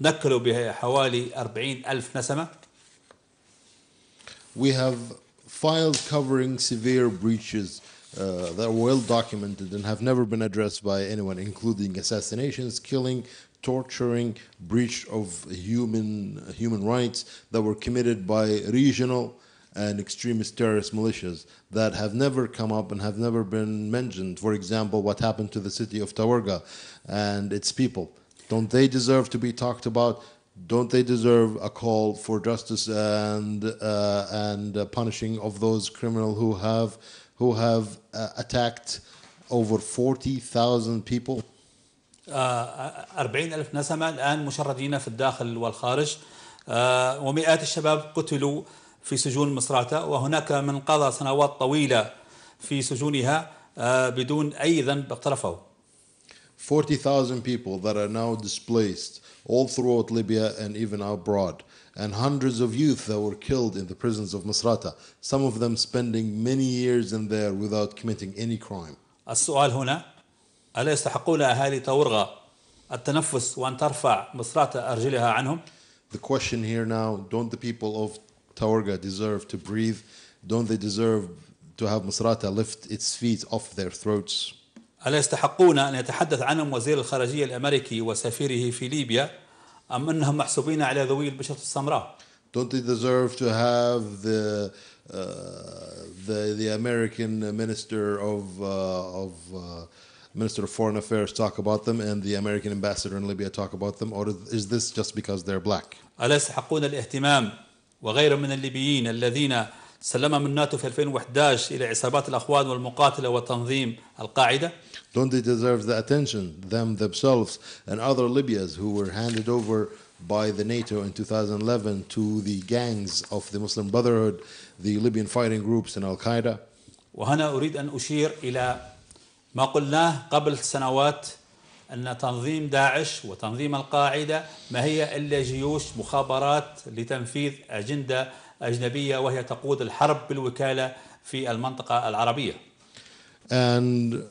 نكلوا بحوالي 40,000 نسمة. We have files covering severe breaches that are well documented and have never been addressed by anyone, including assassinations, killing, torturing, breach of human rights that were committed by regional and extremist terrorist militias that have never come up and have never been mentioned. For example, what happened to the city of Tawergha and its people. Don't they deserve to be talked about? Don't they deserve a call for justice and punishing of those criminals who have attacked over 40,000 people? 40,000 نسمة الآن مشردين في الداخل والخارج، ومئات الشباب قتلوا في سجون مصراتة، وهناك من قضى سنوات طويلة في سجونها بدون أي ذنب اقترفه. 40,000 people that are now displaced all throughout Libya and even abroad, and hundreds of youth that were killed in the prisons of Misrata, some of them spending many years in there without committing any crime. السؤال هنا: ألا يستحقون أهالي تاورغا التنفس وأن ترفع مصراتة أرجلها عنهم؟ The question here now: don't the people of Tawergha deserve to breathe? Don't they deserve to have Misrata lift its feet off their throats? ألا يستحقون أن يتحدث عنهم وزير الخارجية الأمريكي وسفيره في ليبيا أم أنهم محسوبين على ذوي البشرة السمراء؟ Don't they deserve to have the American Minister of Foreign Affairs talk about them and the American ambassador in Libya talk about them, or is this just because they're black? ألا يستحقون الاهتمام وغير من الليبيين الذين سلمهم الناتو في 2011 إلى عصابات الأخوان والمقاتلة وتنظيم القاعدة؟ Don't they deserve the attention, them themselves and other Libyans who were handed over by the NATO in 2011 to the gangs of the Muslim Brotherhood, the Libyan fighting groups and Al-Qaeda? وهنا أريد أن أشير إلى ما قلناه قبل سنوات أن تنظيم داعش وتنظيم القاعدة ما هي إلا جيوش مخابرات لتنفيذ أجندة أجنبية وهي تقود الحرب بالوكالة في المنطقة العربية. And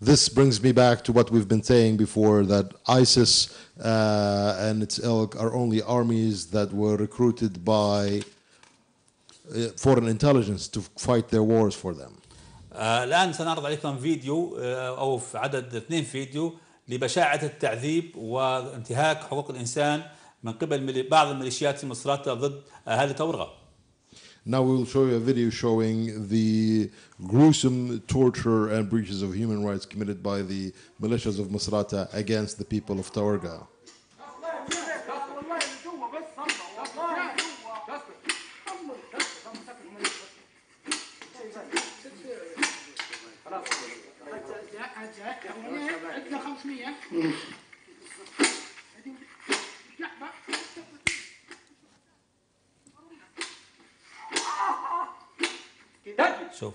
this brings me back to what we've been saying before, that ISIS and its ilk are only armies that were recruited by foreign intelligence to fight their wars for them. الآن سنعرض عليكم فيديو أو في عدد 2 فيديو لبشاعة التعذيب وانتهاك حقوق الإنسان من قبل بعض الميليشيات المصراتة ضد أهالي تاورغا. Now we will show you a video showing the gruesome torture and breaches of human rights committed by the militias of Misrata against the people of Tawergha. شوف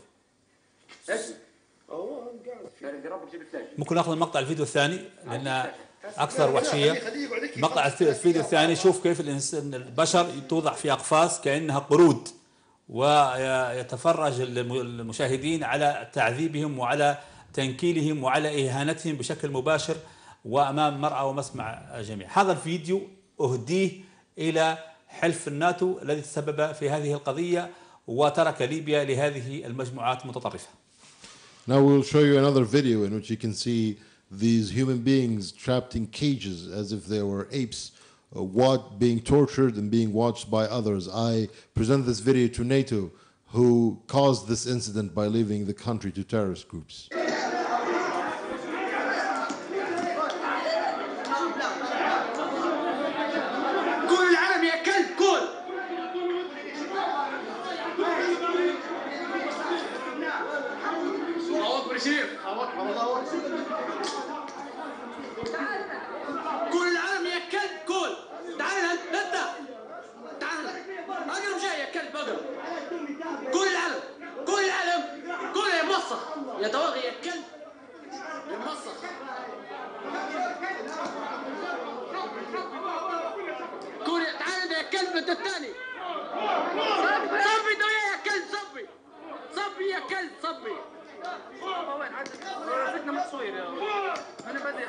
ممكن ناخذ المقطع الفيديو الثاني لأنه أكثر وحشية. مقطع الفيديو الثاني شوف كيف الإنسان البشر توضع في أقفاص كأنها قرود، ويتفرج المشاهدين على تعذيبهم وعلى تنكيلهم وعلى إهانتهم بشكل مباشر وأمام مرأى ومسمع جميع. هذا الفيديو أهديه إلى حلف الناتو الذي تسبب في هذه القضية وترك ليبيا لهذه المجموعات المتطرفة. Now we will show you another video in which you can see these human beings trapped in cages as if they were apes, being tortured and being watched by others. I present this video to NATO, who caused this incident by leaving the country to terrorist groups. أنا بدي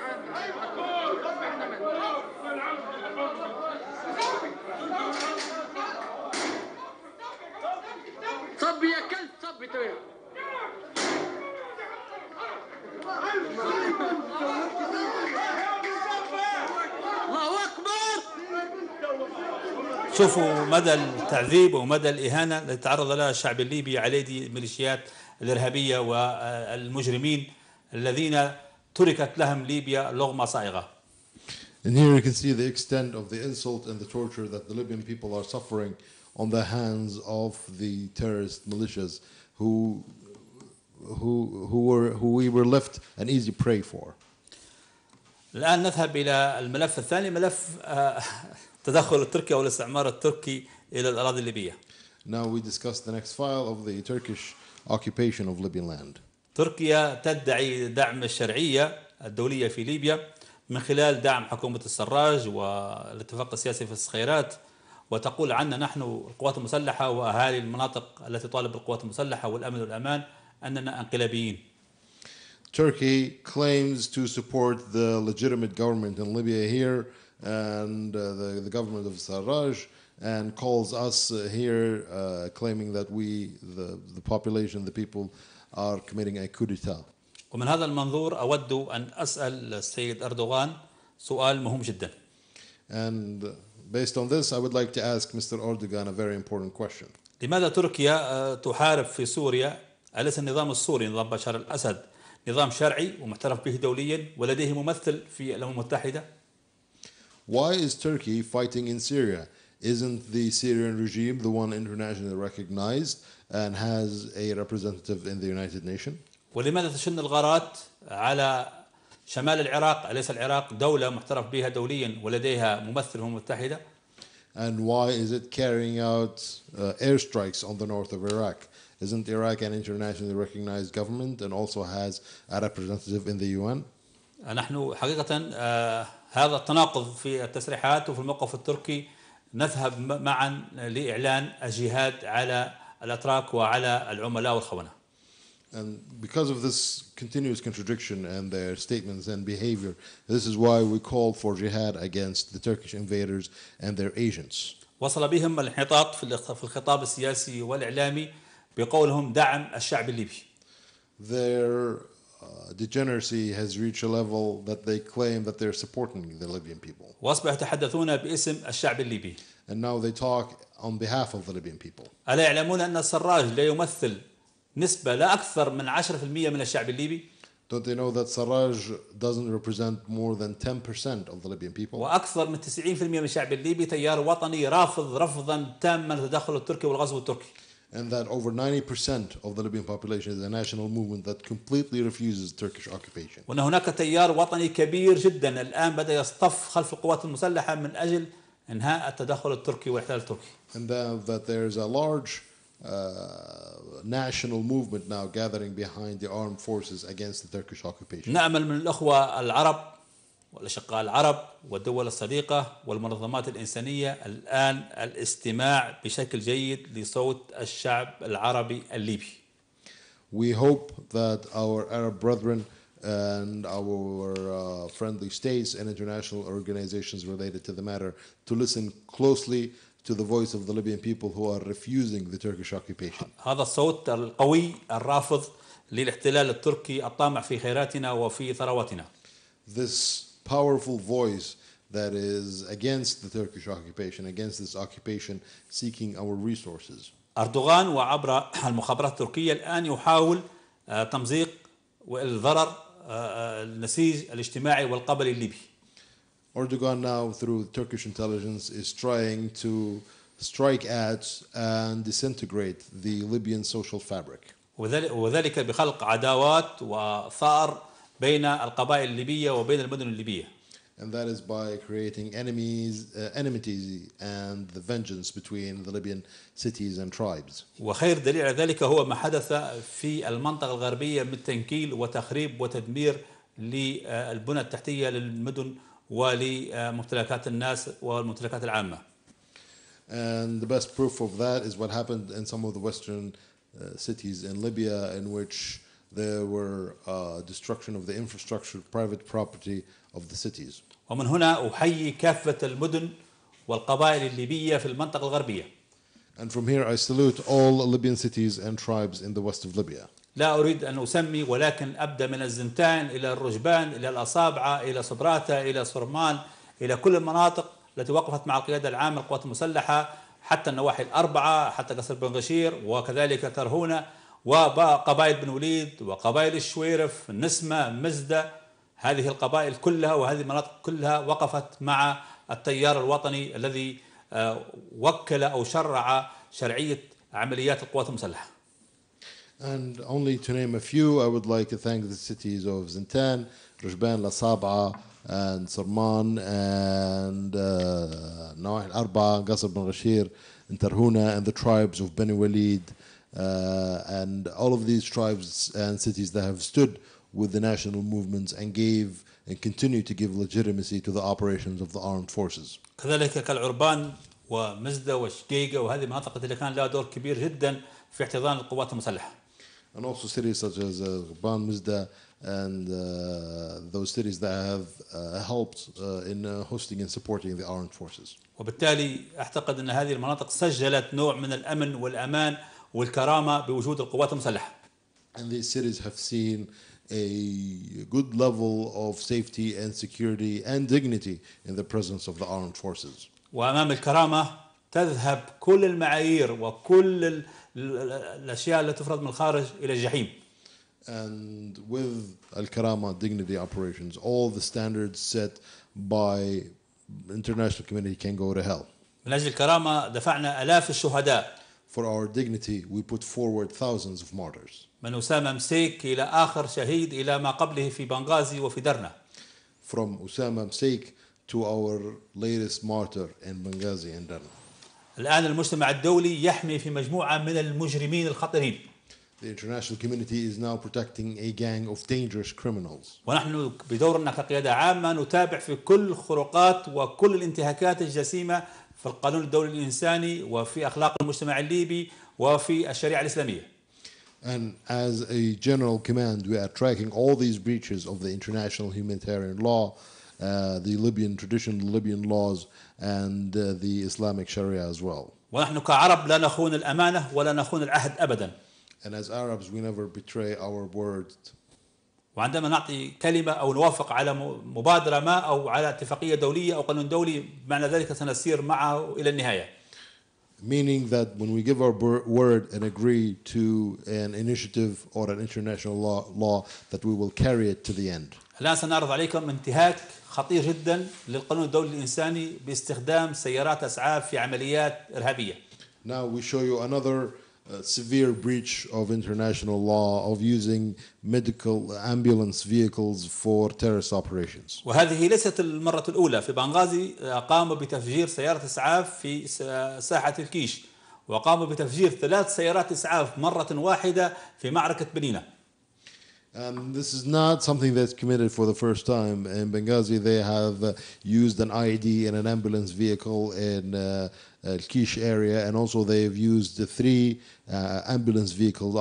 شوفوا مدى التعذيب ومدى الإهانة التي تعرض لها الشعب الليبي على يد الميليشيات الإرهابية والمجرمين الذين تركت لهم ليبيا لغمة صائغة. And here you can see the extent of the insult and the torture that the Libyan people are suffering on the hands of the terrorist militias who we were left an easy prey for. الآن نذهب إلى الملف الثاني، ملف تدخل التركي أو الاستعمار التركي إلى الأراضي الليبية. Now we discuss the next file of the Turkish occupation of Libyan land. تركيا تدعي دعم الشرعية الدولية في ليبيا من خلال دعم حكومة السراج والاتفاق السياسي في السخيرات، وتقول عنا نحن القوات المسلحة وأهالي المناطق التي طالب بالقوات المسلحة والأمن والأمان أننا انقلابيين. Turkey claims to support the legitimate government in Libya here and the government of Sarraj, and calls us here claiming that we, the population, the people, are committing a coup d'etat. ومن هذا المنظور أود أن أسأل السيد أردوغان سؤال مهم جدا. And based on this, I would like to ask Mr. Erdogan a very important question. لماذا تركيا تحارب في سوريا؟ أليس النظام السوري نظام بشار الأسد نظام شرعي ومعترف به دوليا ولديه ممثل في الأمم المتحدة؟ Why is Turkey fighting in Syria? Isn't the Syrian regime the one internationally recognized and has a representative in the United Nations? ولماذا تشن الغارات على شمال العراق؟ أليس العراق دولة معترف بها دوليا ولديها ممثل في الأمم المتحدة؟ And why is it carrying out airstrikes on the north of Iraq? Isn't Iraq an internationally recognized government and also has a representative in the UN? نحن حقيقة هذا التناقض في التصريحات وفي الموقف التركي نذهب معا لإعلان الجهاد على الأتراك وعلى العملاء والخونة. And because of this continuous contradiction and their statements and behavior, this is why we call for jihad against the Turkish invaders and their agents. وصل بهم الانحطاط في الخطاب السياسي والإعلامي بقولهم دعم الشعب الليبي. Their degeneracy has reached a level that they claim that they're supporting the Libyan people. وأصبحوا يتحدثون باسم الشعب الليبي. And now they talk on behalf of the Libyan people. ألا يعلمون أن السراج لا يمثل نسبة لا أكثر من 10% من الشعب الليبي؟ Don't they know that Sarraj doesn't represent more than 10% of the Libyan people? وأكثر من 90% من الشعب الليبي تيار وطني رافض رفضا تاما للتدخل التركي والغزو التركي. And that over 90% of the Libyan population is a national movement that completely refuses Turkish occupation. وأن هناك تيار وطني كبير جدا الآن بدأ يصطف خلف القوات المسلحة من أجل إنهاء التدخل التركي والاحتلال التركي. And that there is a large national movement now gathering behind the armed forces against the Turkish occupation. نأمل من الأخوة العرب والأشقاء العرب والدول الصديقة والمنظمات الإنسانية الآن الاستماع بشكل جيد لصوت الشعب العربي الليبي. We hope that our Arab brethren and our friendly states and international organizations related to the matter to listen closely to the voice of the Libyan people who are refusing the Turkish occupation. هذا الصوت القوي الرافض للاحتلال التركي الطامع في خيراتنا وفي ثرواتنا. This powerful voice that is against the Turkish occupation, against this occupation, seeking our resources. أردوغان وعبر المخابرات التركية الآن يحاول تمزيق والضرر النسيج الاجتماعي والقبلي الليبي. Erdogan now, through Turkish intelligence, is trying to strike at and disintegrate the Libyan social fabric. وذلك بخلق عداوات وثأر بين القبائل الليبية وبين المدن الليبية. And that is by creating enmities and the vengeance between the Libyan cities and tribes. وخير دليل على ذلك هو ما حدث في المنطقة الغربية من تنكيل وتخريب وتدمير للبنى التحتية للمدن ولممتلكات الناس والممتلكات العامة. And the best proof of that is what happened in some of the western cities in Libya, in which there were destruction of the infrastructure, private property of the cities. ومن هنا أحيي كافة المدن والقبائل الليبية في المنطقة الغربية. And from here I salute all Libyan cities and tribes in the west of Libya. لا أريد أن أسمي ولكن أبدأ من الزنتان إلى الرجبان إلى الأصابع إلى صبراتة إلى سرمان إلى كل المناطق التي وقفت مع القيادة العامة للقوات المسلحة حتى النواحي الأربعة، حتى قصر بن غشير وكذلك ترهونة وقبائل بن وليد وقبائل الشويرف، النسمة، مزدة، هذه القبائل كلها وهذه المناطق كلها وقفت مع التيار الوطني الذي وكل أو شرع شرعية عمليات القوات المسلحة. And only to name a few, I would like to thank the cities of Zintan, Rujban, al-Sabah, and Sarman, and Nawahi al-Arba'a, Qasr bin Ghishir, and Tarhuna, and the tribes of Beni Waleed, and all of these tribes and cities that have stood with the national movements and gave and continue to give legitimacy to the operations of the armed forces. كذلك كالعربان ومزدة وشقيقة وهذه المناطق اللي كان لها دور كبير جدا في احتضان القوات المسلحة. And also cities such as Rujban, Mzda, and those cities that have helped in hosting and supporting the armed forces. وبالتالي أعتقد أن هذه المناطق سجلت نوع من الأمن والأمان والكرامة بوجود القوات المسلحة. And these cities have seen a good level of safety and security and dignity in the presence of the armed forces. وأمام الكرامة تذهب كل المعايير وكل الأشياء التي تفرض من الخارج إلى الجحيم. And with al-Karama dignity operations, all the standards set by international community can go to hell. من أجل الكرامة دفعنا آلاف الشهداء. For our dignity, we put forward thousands of martyrs. من أسامة مسيك إلى آخر شهيد إلى ما قبله في بنغازي وفي درنا. From أسامة مسيك to our latest martyr in Benghazi and Derna. الآن المجتمع الدولي يحمي في مجموعة من المجرمين الخطيرين. The international community is now protecting a gang of dangerous criminals. ونحن بدورنا كقيادة عامة نتابع في كل الخروقات وكل الانتهاكات الجسيمة في القانون الدولي الإنساني وفي أخلاق المجتمع الليبي وفي الشريعة الإسلامية. And as a general command, we are tracking all these breaches of the international humanitarian law, the Libyan traditional Libyan laws, and the Islamic Sharia as well. ونحن كعرب لا نخون الأمانة ولا نخون العهد أبدا. And as Arabs, we never betray our word. وعندما نعطي كلمة أو نوافق على مبادرة ما أو على اتفاقية دولية أو قانون دولي معنى ذلك سنسير معه إلى النهاية. Meaning that when we give our word and agree to an initiative or an international law, that we will carry it to the end. الآن سنعرض عليكم انتهاك خطير جدا للقانون الدولي الإنساني باستخدام سيارات إسعاف في عمليات إرهابية. Now we show you another severe breach of international law of using medical ambulance vehicles for terrorist operations. وهذه ليست المرة الأولى. في بنغازي قاموا بتفجير سيارة إسعاف في ساحة الكيش، وقاموا بتفجير 3 سيارات إسعاف مرة واحدة في معركة بنينا. And this is not something that's committed for the first time. In Benghazi, they have used an IED and an ambulance vehicle in Al-Kish area, and also they've used 3 ambulance vehicles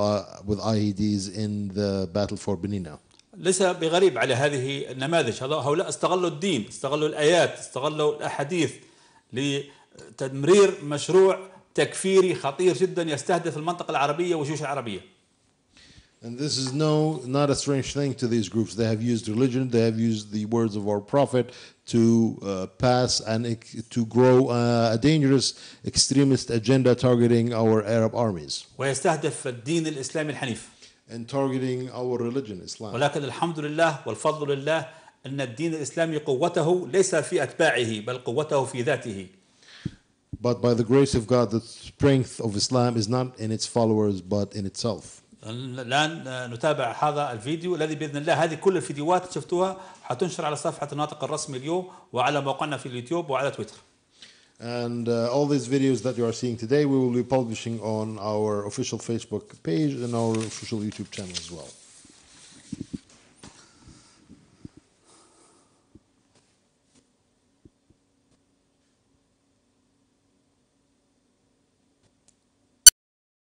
with IEDs in the battle for Benina. ليس بغريب على هذه النماذج. هؤلاء استغلوا الدين، استغلوا الآيات، استغلوا الأحاديث لتمرير مشروع تكفيري خطير جدا يستهدف المنطقة العربية والجيوش العربية. And this is not a strange thing to these groups. They have used religion, they have used the words of our Prophet to pass and to grow a dangerous extremist agenda targeting our Arab armies. ويستهدف الدين الإسلامي الحنيف. And targeting our religion, Islam. ولكن الحمد لله والفضل لله أن الدين الإسلامي قوته ليس في أتباعه بل قوته في ذاته. But by the grace of God, the strength of Islam is not in its followers but in itself. الآن نتابع هذا الفيديو الذي بإذن الله هذه كل الفيديوهات شفتوها حتنشر على صفحة الناطق الرسمي اليوم وعلى موقعنا في اليوتيوب وعلى تويتر. And all these videos that you are seeing today we will be publishing on our official Facebook page and our official YouTube channel as well.